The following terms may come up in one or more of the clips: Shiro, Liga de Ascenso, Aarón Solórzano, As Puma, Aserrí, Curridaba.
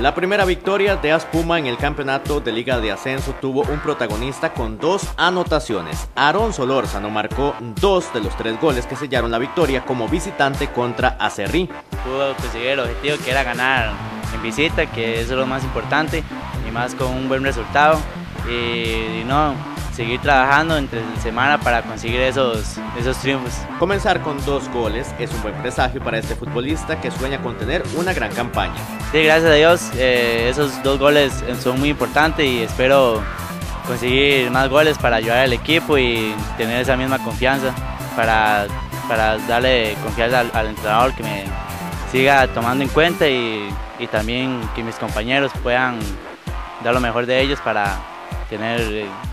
La primera victoria de As Puma en el campeonato de Liga de Ascenso tuvo un protagonista con dos anotaciones. Aarón Solórzano marcó dos de los tres goles que sellaron la victoria como visitante contra Aserrí. Pudo conseguir el objetivo que era ganar en visita, que eso es lo más importante, y más con un buen resultado. Seguir trabajando entre semana para conseguir esos triunfos. Comenzar con dos goles es un buen presagio para este futbolista que sueña con tener una gran campaña. Sí, gracias a Dios, esos dos goles son muy importantes y espero conseguir más goles para ayudar al equipo y tener esa misma confianza para darle confianza al entrenador, que me siga tomando en cuenta y también que mis compañeros puedan dar lo mejor de ellos para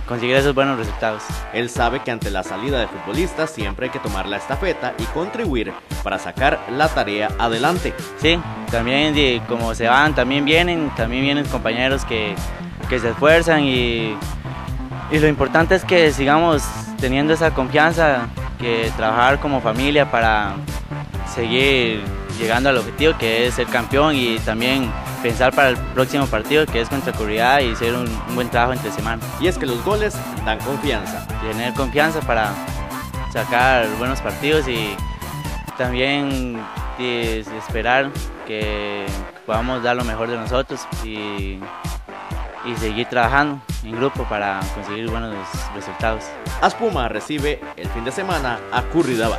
conseguir esos buenos resultados. Él sabe que ante la salida de futbolistas siempre hay que tomar la estafeta y contribuir para sacar la tarea adelante. Sí, también como se van, también vienen compañeros que se esfuerzan y lo importante es que sigamos teniendo esa confianza, que trabajar como familia para seguir llegando al objetivo que es ser campeón y también pensar para el próximo partido que es contra Curridaba y hacer un buen trabajo entre semana. Y es que los goles dan confianza. Tener confianza para sacar buenos partidos y también esperar que podamos dar lo mejor de nosotros y seguir trabajando en grupo para conseguir buenos resultados. As Puma recibe el fin de semana a Curridaba.